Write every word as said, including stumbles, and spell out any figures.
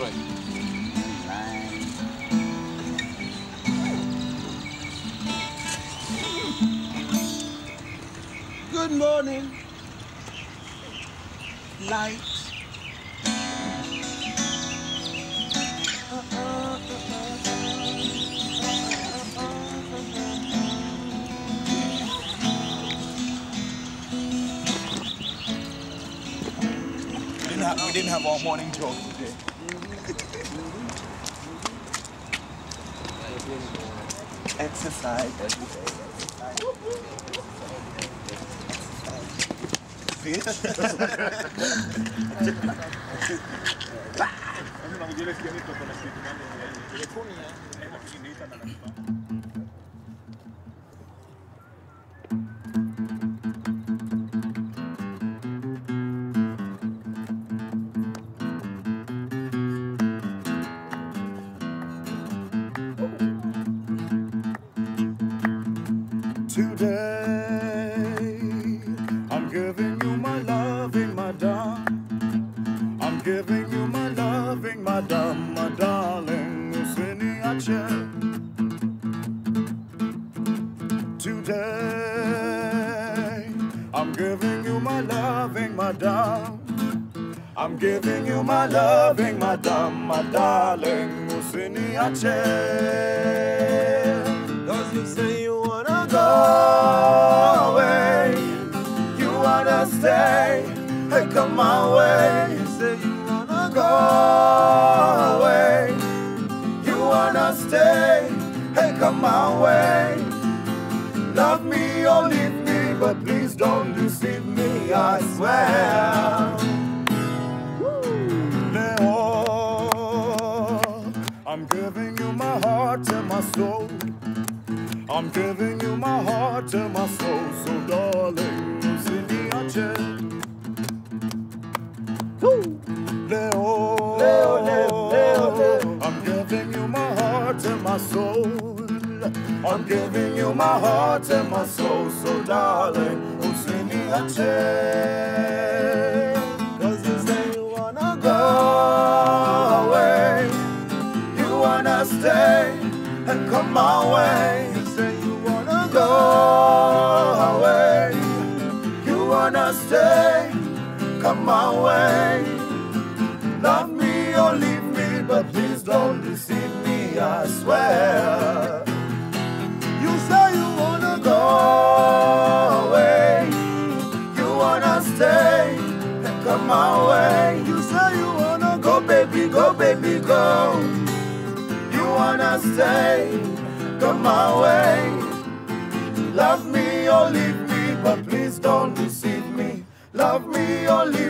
right. Good morning, light. We didn't have all morning talk today. Exercise every day. Exercise. Today, I'm giving you my loving, my darling. I'm giving you my loving, my darling, my darling. Today, I'm giving you my loving, my darling. I'm giving you my loving, my darling, my darling. Those who say you wanna go away, you wanna stay, hey, come my way. You say you wanna go away, you wanna stay, hey, come my way. Love me or leave me, but please don't deceive me, I swear. I'm giving you my heart and my soul. I'm giving you my heart and my soul, so darling, Siniache. Leo, Leo, Leo, Leo. I'm giving you my heart and my soul. I'm giving you my heart and my soul, so darling, Siniache. Cause you say you wanna go away, you wanna stay and come my way. Go away, you wanna stay, come my way. Love me or leave me, but please don't deceive me, I swear. You say you wanna go away, you wanna stay, come my way. You say you wanna go, baby, go, baby, go. You wanna stay, come my way. Love me or leave me, but please don't deceive me. Love me or leave me.